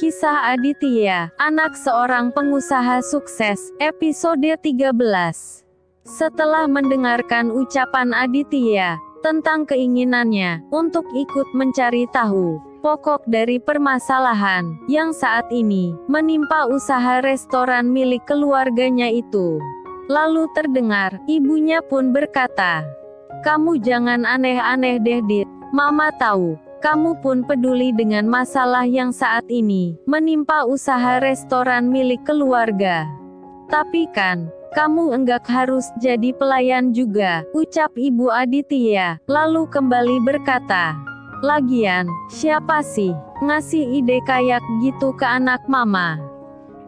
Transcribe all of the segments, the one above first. Kisah Aditya, anak seorang pengusaha sukses, episode 13. Setelah mendengarkan ucapan Aditya tentang keinginannya untuk ikut mencari tahu pokok dari permasalahan yang saat ini menimpa usaha restoran milik keluarganya itu, lalu terdengar ibunya pun berkata, "Kamu jangan aneh-aneh deh, Dit. Mama tahu kamu pun peduli dengan masalah yang saat ini menimpa usaha restoran milik keluarga. Tapi kan, kamu enggak harus jadi pelayan juga," ucap ibu Aditya, lalu kembali berkata, "Lagian, siapa sih ngasih ide kayak gitu ke anak mama?"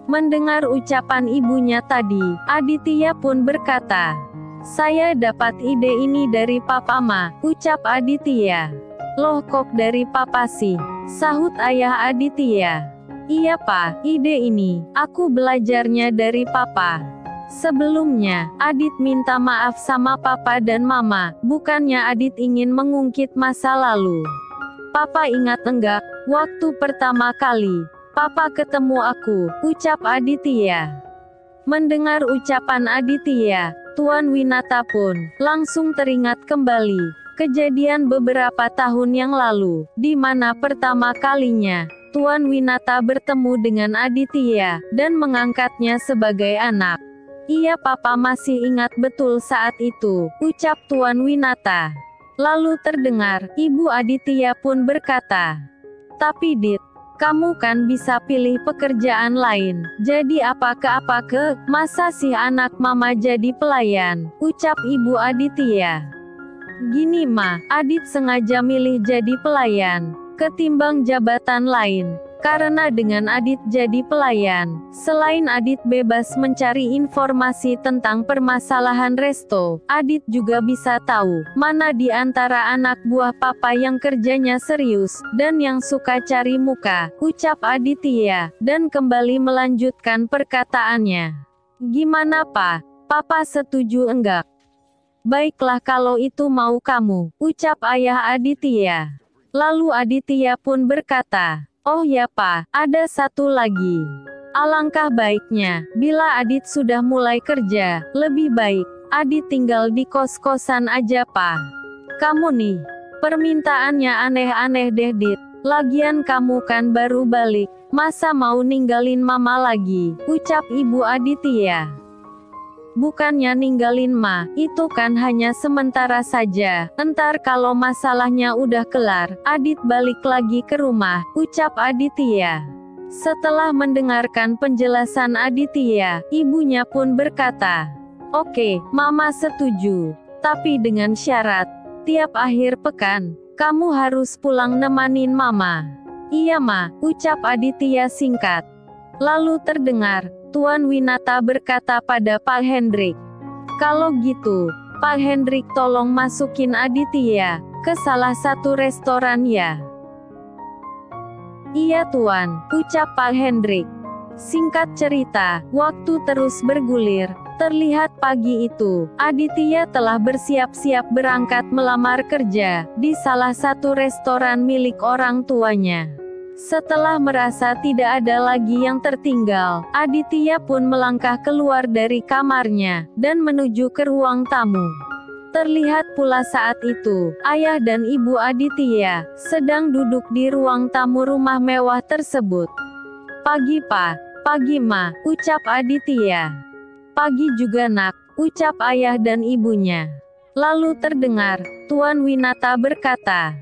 Mendengar ucapan ibunya tadi, Aditya pun berkata, "Saya dapat ide ini dari papa, Ma," ucap Aditya. "Loh, kok dari papa sih?" sahut ayah Aditya. "Iya, Pa, ide ini aku belajarnya dari papa. Sebelumnya, Adit minta maaf sama papa dan mama, bukannya Adit ingin mengungkit masa lalu. Papa ingat enggak, waktu pertama kali papa ketemu aku," ucap Aditya. Mendengar ucapan Aditya, Tuan Winata pun langsung teringat kembali kejadian beberapa tahun yang lalu, di mana pertama kalinya Tuan Winata bertemu dengan Aditya dan mengangkatnya sebagai anak. "Iya, Papa masih ingat betul saat itu," ucap Tuan Winata. Lalu terdengar ibu Aditya pun berkata, "Tapi Dit, kamu kan bisa pilih pekerjaan lain. Jadi apa ke, masa sih anak mama jadi pelayan?" ucap ibu Aditya. "Gini, Ma, Adit sengaja milih jadi pelayan ketimbang jabatan lain, karena dengan Adit jadi pelayan, selain Adit bebas mencari informasi tentang permasalahan resto, Adit juga bisa tahu mana di antara anak buah papa yang kerjanya serius dan yang suka cari muka," ucap Aditya, dan kembali melanjutkan perkataannya. "Gimana, Pa? Papa setuju enggak?" "Baiklah kalau itu mau kamu," ucap ayah Aditya. Lalu Aditya pun berkata, "Oh ya, Pa, ada satu lagi. Alangkah baiknya, bila Adit sudah mulai kerja, lebih baik Adit tinggal di kos-kosan aja, Pa. Kamu nih, permintaannya aneh-aneh deh, Dit. Lagian kamu kan baru balik, masa mau ninggalin mama lagi?" ucap ibu Aditya. "Bukannya ninggalin, Ma, itu kan hanya sementara saja. Entar kalau masalahnya udah kelar, Adit balik lagi ke rumah," ucap Aditya. Setelah mendengarkan penjelasan Aditya, ibunya pun berkata, "Oke, Mama setuju. Tapi dengan syarat, tiap akhir pekan, kamu harus pulang nemanin Mama." "Iya, Ma," ucap Aditya singkat. Lalu terdengar Tuan Winata berkata pada Pak Hendrik, "Kalau gitu, Pak Hendrik tolong masukin Aditya ke salah satu restoran ya." "Iya, Tuan," ucap Pak Hendrik. Singkat cerita, waktu terus bergulir. Terlihat pagi itu, Aditya telah bersiap-siap berangkat melamar kerja di salah satu restoran milik orang tuanya. Setelah merasa tidak ada lagi yang tertinggal, Aditya pun melangkah keluar dari kamarnya dan menuju ke ruang tamu. Terlihat pula saat itu, ayah dan ibu Aditya sedang duduk di ruang tamu rumah mewah tersebut. "Pagi, Pa." "Pagi, Ma," ucap Aditya. "Pagi juga, Nak," ucap ayah dan ibunya. Lalu terdengar Tuan Winata berkata,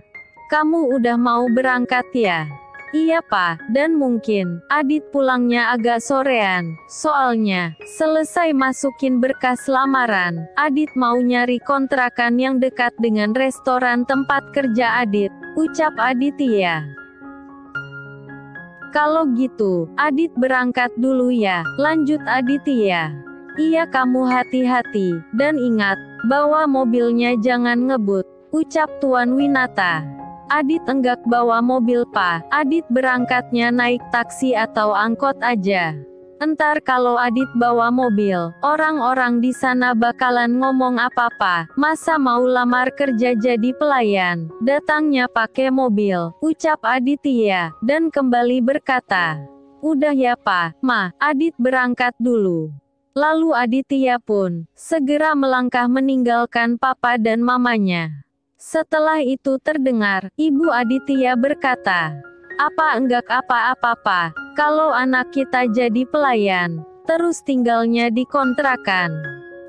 "Kamu udah mau berangkat ya?" "Iya, Pa, dan mungkin Adit pulangnya agak sorean, soalnya selesai masukin berkas lamaran, Adit mau nyari kontrakan yang dekat dengan restoran tempat kerja Adit," ucap Aditya. "Kalau gitu, Adit berangkat dulu ya," lanjut Aditya. "Iya, kamu hati-hati, dan ingat, bawa mobilnya jangan ngebut," ucap Tuan Winata. "Adit enggak bawa mobil, Pa. Adit berangkatnya naik taksi atau angkot aja." Entar kalau Adit bawa mobil, orang-orang di sana bakalan ngomong apa-apa, masa mau lamar kerja jadi pelayan, datangnya pakai mobil, ucap Aditya, dan kembali berkata, udah ya Pak, Ma, Adit berangkat dulu. Lalu Aditya pun, segera melangkah meninggalkan papa dan mamanya. Setelah itu terdengar, ibu Aditya berkata, apa enggak apa-apa Pak? Kalau anak kita jadi pelayan, terus tinggalnya di kontrakan.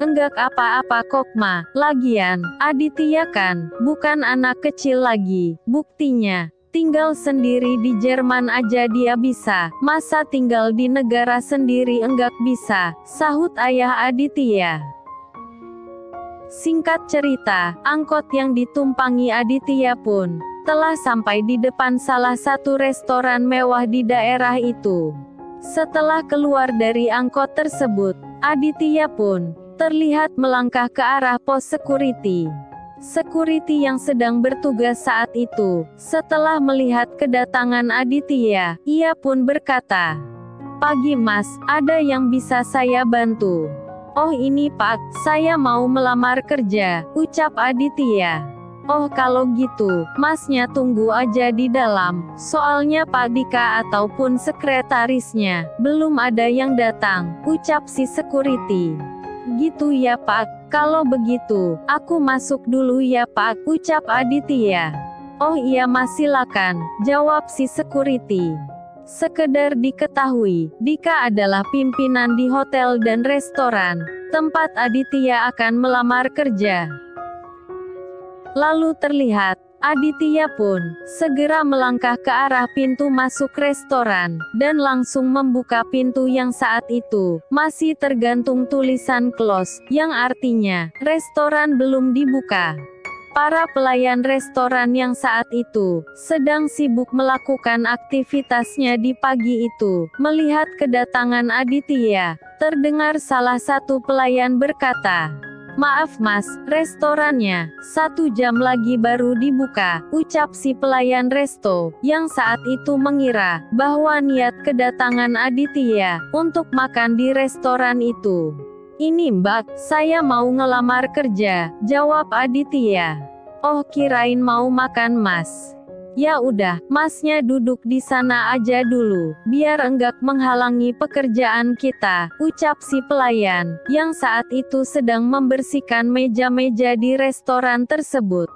Enggak apa-apa kok Ma, lagian, Aditya kan, bukan anak kecil lagi, buktinya, tinggal sendiri di Jerman aja dia bisa, masa tinggal di negara sendiri enggak bisa, sahut ayah Aditya. Singkat cerita, angkot yang ditumpangi Aditya pun, telah sampai di depan salah satu restoran mewah di daerah itu. Setelah keluar dari angkot tersebut, Aditya pun terlihat melangkah ke arah pos security. Security yang sedang bertugas saat itu, setelah melihat kedatangan Aditya, ia pun berkata, "Pagi Mas, ada yang bisa saya bantu?" "Oh ini Pak, saya mau melamar kerja," ucap Aditya. Oh kalau gitu, masnya tunggu aja di dalam, soalnya Pak Dika ataupun sekretarisnya, belum ada yang datang, ucap si security. Gitu ya Pak, kalau begitu, aku masuk dulu ya Pak, ucap Aditya. Oh iya Mas silakan, jawab si security. Sekedar diketahui, Dika adalah pimpinan di hotel dan restoran, tempat Aditya akan melamar kerja. Lalu terlihat, Aditya pun, segera melangkah ke arah pintu masuk restoran, dan langsung membuka pintu yang saat itu, masih tergantung tulisan close, yang artinya, restoran belum dibuka. Para pelayan restoran yang saat itu, sedang sibuk melakukan aktivitasnya di pagi itu, melihat kedatangan Aditya, terdengar salah satu pelayan berkata, maaf Mas, restorannya, 1 jam lagi baru dibuka, ucap si pelayan resto, yang saat itu mengira, bahwa niat kedatangan Aditya, untuk makan di restoran itu. Ini Mbak, saya mau ngelamar kerja, jawab Aditya. Oh kirain mau makan Mas. Ya udah, Masnya duduk di sana aja dulu, biar enggak menghalangi pekerjaan kita, ucap si pelayan, yang saat itu sedang membersihkan meja-meja di restoran tersebut.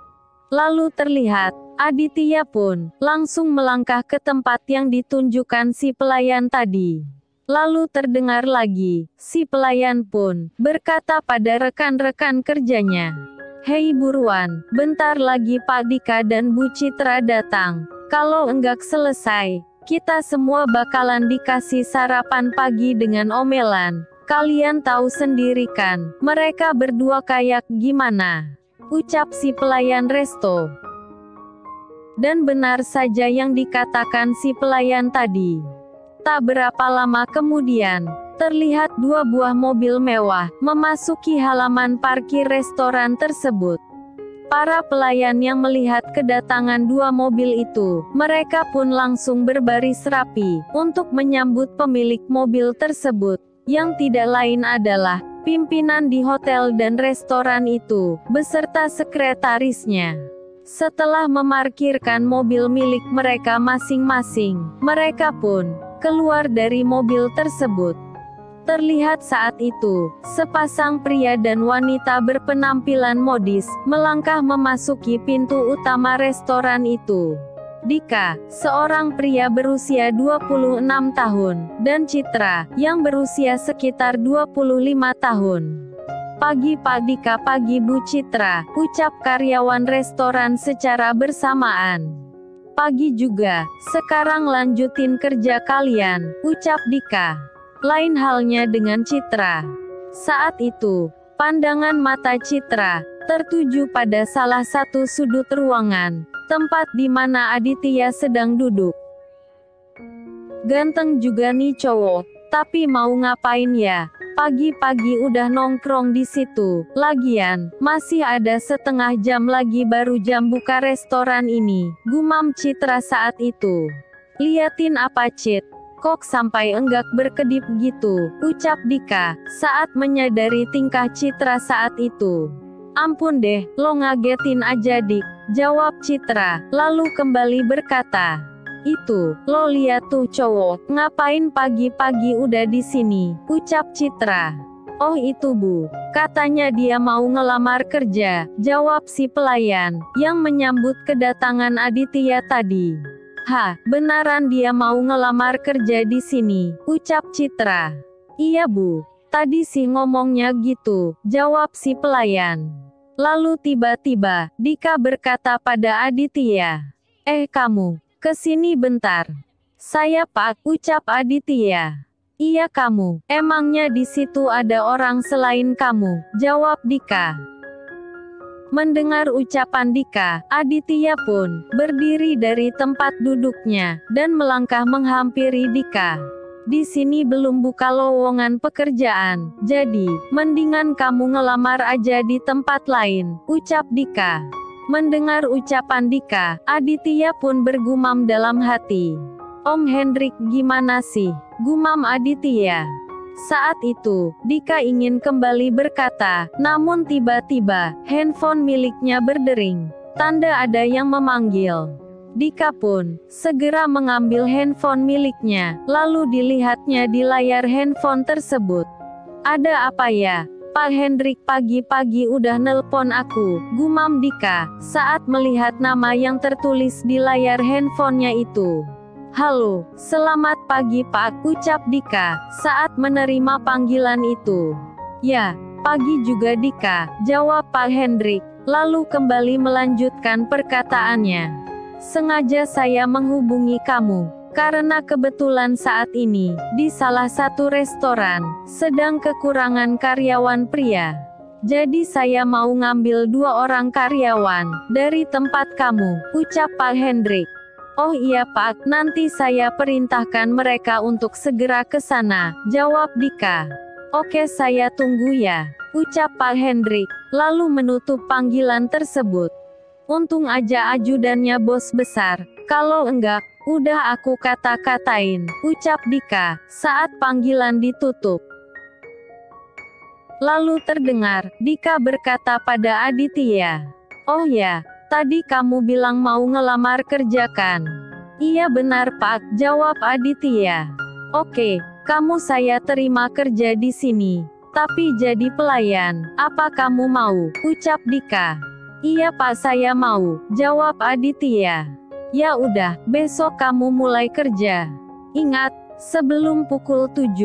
Lalu terlihat, Aditya pun, langsung melangkah ke tempat yang ditunjukkan si pelayan tadi. Lalu terdengar lagi, si pelayan pun, berkata pada rekan-rekan kerjanya. Hei buruan, bentar lagi Pak Dika dan Bu Citra datang. Kalau enggak selesai, kita semua bakalan dikasih sarapan pagi dengan omelan. Kalian tahu sendiri kan, mereka berdua kayak gimana? Ucap si pelayan resto. Dan benar saja yang dikatakan si pelayan tadi. Tak berapa lama kemudian, terlihat 2 buah mobil mewah, memasuki halaman parkir restoran tersebut. Para pelayan yang melihat kedatangan 2 mobil itu, mereka pun langsung berbaris rapi, untuk menyambut pemilik mobil tersebut, yang tidak lain adalah, pimpinan di hotel dan restoran itu, beserta sekretarisnya. Setelah memarkirkan mobil milik mereka masing-masing, mereka pun, keluar dari mobil tersebut. Terlihat saat itu, sepasang pria dan wanita berpenampilan modis, melangkah memasuki pintu utama restoran itu. Dika, seorang pria berusia 26 tahun, dan Citra, yang berusia sekitar 25 tahun. Pagi Pak Dika, pagi Bu Citra, ucap karyawan restoran secara bersamaan. Pagi juga, sekarang lanjutin kerja kalian, ucap Dika. Lain halnya dengan Citra. Saat itu, pandangan mata Citra tertuju pada salah satu sudut ruangan, tempat di mana Aditya sedang duduk. Ganteng juga nih cowok, tapi mau ngapain ya? Pagi-pagi udah nongkrong di situ. Lagian, masih ada 1/2 jam lagi baru jam buka restoran ini, gumam Citra saat itu. Liatin apa Cit? Kok sampai enggak berkedip gitu, ucap Dika, saat menyadari tingkah Citra saat itu. Ampun deh, lo ngagetin aja Dik, jawab Citra, lalu kembali berkata. Itu, lo lihat tuh cowok, ngapain pagi-pagi udah di sini, ucap Citra. Oh itu Bu, katanya dia mau ngelamar kerja, jawab si pelayan, yang menyambut kedatangan Aditya tadi. Ha, benaran dia mau ngelamar kerja di sini, ucap Citra. Iya Bu, tadi sih ngomongnya gitu, jawab si pelayan. Lalu tiba-tiba, Dika berkata pada Aditya. Kamu, kesini bentar. Saya Pak, ucap Aditya. Iya kamu, emangnya di situ ada orang selain kamu, jawab Dika. Mendengar ucapan Dika, Aditya pun berdiri dari tempat duduknya dan melangkah menghampiri Dika. Di sini belum buka lowongan pekerjaan, jadi mendingan kamu ngelamar aja di tempat lain, ucap Dika. Mendengar ucapan Dika, Aditya pun bergumam dalam hati. Om Hendrik gimana sih? Gumam Aditya. Saat itu, Dika ingin kembali berkata, namun tiba-tiba, handphone miliknya berdering. Tanda ada yang memanggil. Dika pun, segera mengambil handphone miliknya, lalu dilihatnya di layar handphone tersebut. Ada apa ya? Pak Hendrik pagi-pagi udah nelpon aku, gumam Dika, saat melihat nama yang tertulis di layar handphonenya itu. Halo, selamat pagi Pak, ucap Dika, saat menerima panggilan itu. Ya, pagi juga Dika, jawab Pak Hendrik, lalu kembali melanjutkan perkataannya. Sengaja saya menghubungi kamu, karena kebetulan saat ini, di salah satu restoran, sedang kekurangan karyawan pria. Jadi saya mau ngambil 2 orang karyawan, dari tempat kamu, ucap Pak Hendrik. Oh iya Pak, nanti saya perintahkan mereka untuk segera ke sana, jawab Dika. Oke saya tunggu ya, ucap Pak Hendrik, lalu menutup panggilan tersebut. Untung aja ajudannya bos besar, kalau enggak, udah aku kata-katain, ucap Dika, saat panggilan ditutup. Lalu terdengar, Dika berkata pada Aditya. Oh ya. Tadi kamu bilang mau ngelamar kerja kan? Iya benar Pak, jawab Aditya. Oke, kamu saya terima kerja di sini, tapi jadi pelayan, apa kamu mau? Ucap Dika. Iya Pak saya mau, jawab Aditya. Ya udah, besok kamu mulai kerja. Ingat, sebelum pukul 7,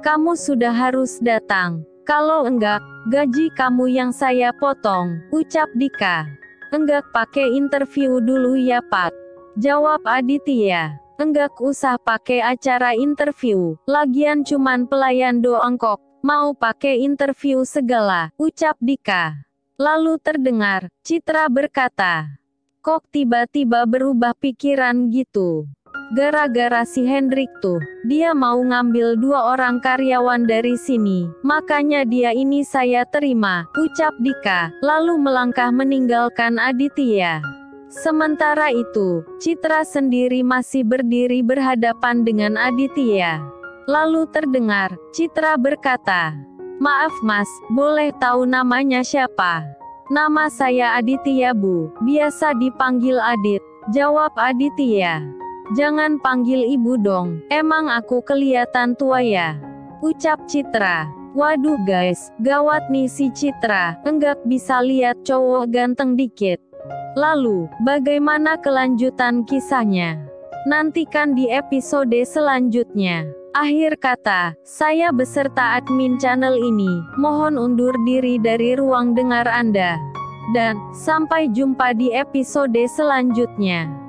kamu sudah harus datang. Kalau enggak, gaji kamu yang saya potong, ucap Dika. Enggak pakai interview dulu ya Pak, jawab Aditya. Enggak usah pakai acara interview, lagian cuman pelayan doang kok, mau pakai interview segala, ucap Dika. Lalu terdengar, Citra berkata, kok tiba-tiba berubah pikiran gitu? Gara-gara si Hendrik tuh, dia mau ngambil 2 orang karyawan dari sini, makanya dia ini saya terima, ucap Dika, lalu melangkah meninggalkan Aditya. Sementara itu, Citra sendiri masih berdiri berhadapan dengan Aditya. Lalu terdengar, Citra berkata, maaf Mas, boleh tahu namanya siapa? Nama saya Aditya Bu, biasa dipanggil Adit, jawab Aditya. Jangan panggil ibu dong, emang aku kelihatan tua ya? Ucap Citra. Waduh guys, gawat nih si Citra, enggak bisa lihat cowok ganteng dikit. Lalu, bagaimana kelanjutan kisahnya? Nantikan di episode selanjutnya. Akhir kata, saya beserta admin channel ini, mohon undur diri dari ruang dengar Anda. Dan, sampai jumpa di episode selanjutnya.